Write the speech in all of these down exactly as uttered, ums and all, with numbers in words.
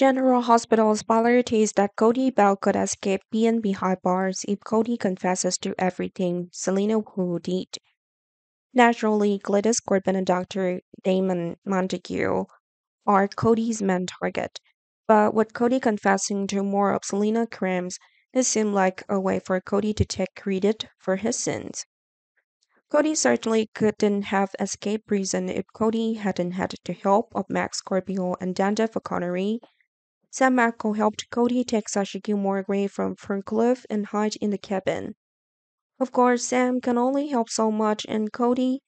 General Hospital's policy is that Cody Bell could escape being behind bars if Cody confesses to everything Selina Wu did. Naturally, Gladys Corbin and Doctor Damon Montague are Cody's main target, but with Cody confessing to more of Selina's crimes, it seemed like a way for Cody to take credit for his sins. Cody certainly couldn't have escaped prison if Cody hadn't had the help of Max Scorpio and Dante for Connery. Sam Michael helped Cody take Sasha Gilmore away from Ferncliff and hide in the cabin. Of course, Sam can only help so much, and Cody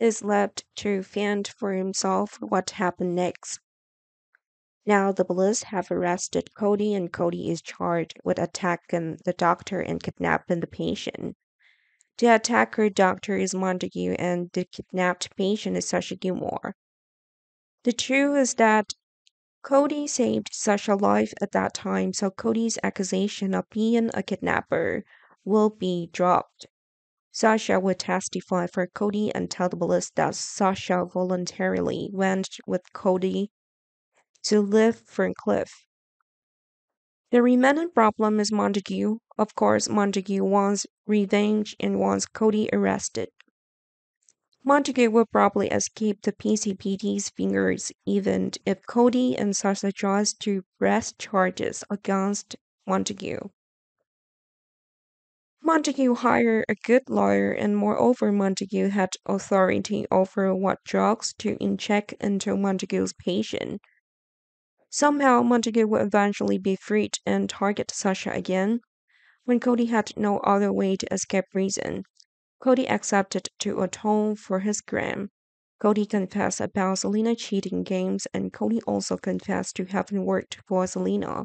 is left to fend for himself what happened next. Now the police have arrested Cody, and Cody is charged with attacking the doctor and kidnapping the patient. The attacker doctor is Montague, and the kidnapped patient is Sasha Gilmore. The truth is that Cody saved Sasha's life at that time, so Cody's accusation of being a kidnapper will be dropped. Sasha will testify for Cody and tell the police that Sasha voluntarily went with Cody to live Ferncliff. The remaining problem is Montague. Of course, Montague wants revenge and wants Cody arrested. Montague will probably escape the P C P D's fingers even if Cody and Sasha tries to press charges against Montague. Montague hired a good lawyer, and moreover, Montague had authority over what drugs to inject into Montague's patient. Somehow, Montague would eventually be freed and target Sasha again. When Cody had no other way to escape prison, Cody accepted to atone for his crime. Cody confessed about Selina's cheating games, and Cody also confessed to having worked for Selina.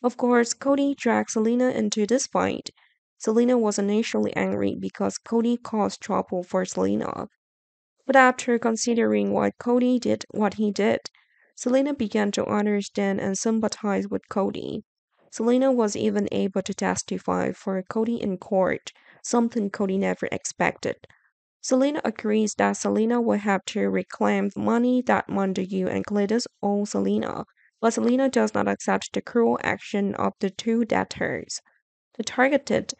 Of course, Cody dragged Selina into this fight. Selina was initially angry because Cody caused trouble for Selina. But after considering why Cody did what he did, Selina began to understand and sympathize with Cody. Selina was even able to testify for Cody in court, something Cody never expected. Selina agrees that Selina will have to reclaim the money that Montague and Gladys owe Selina, but Selina does not accept the cruel action of the two debtors. They targeted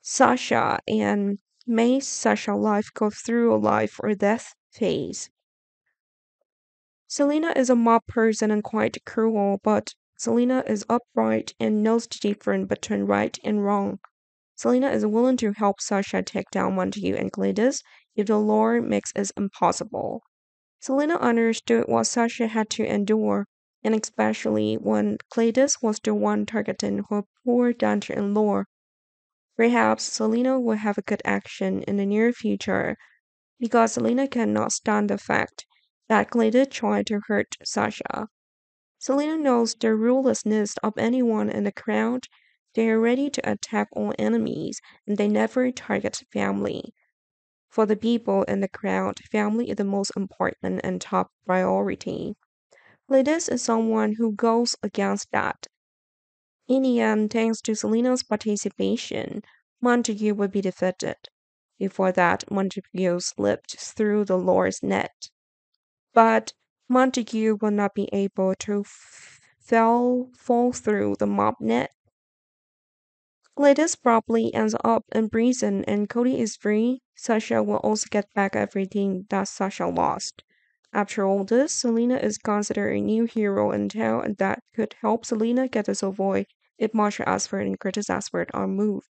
Sasha and made Sasha's life go through a life or death phase. Selina is a mob person and quite cruel, but Selina is upright and knows the difference between right and wrong. Selina is willing to help Sasha take down Montague and Gladys if the law makes it impossible. Selina understood what Sasha had to endure, and especially when Gladys was the one targeting her poor daughter-in-law. Perhaps Selina will have a good action in the near future, because Selina cannot stand the fact that Gladys tried to hurt Sasha. Selina knows the ruthlessness of anyone in the crowd. They are ready to attack all enemies, and they never target family. For the people in the crowd, family is the most important and top priority. Gladys is someone who goes against that. In the end, thanks to Selina's participation, Montague will be defeated. Before that, Montague slipped through the law's net. But Montague will not be able to f fell, fall through the mob net. Gladys probably ends up in prison, and Cody is free. Sasha will also get back everything that Sasha lost. After all this, Selina is considered a new hero in town, and that could help Selina get to Savoy if Marsha Asford and Curtis Asford are moved.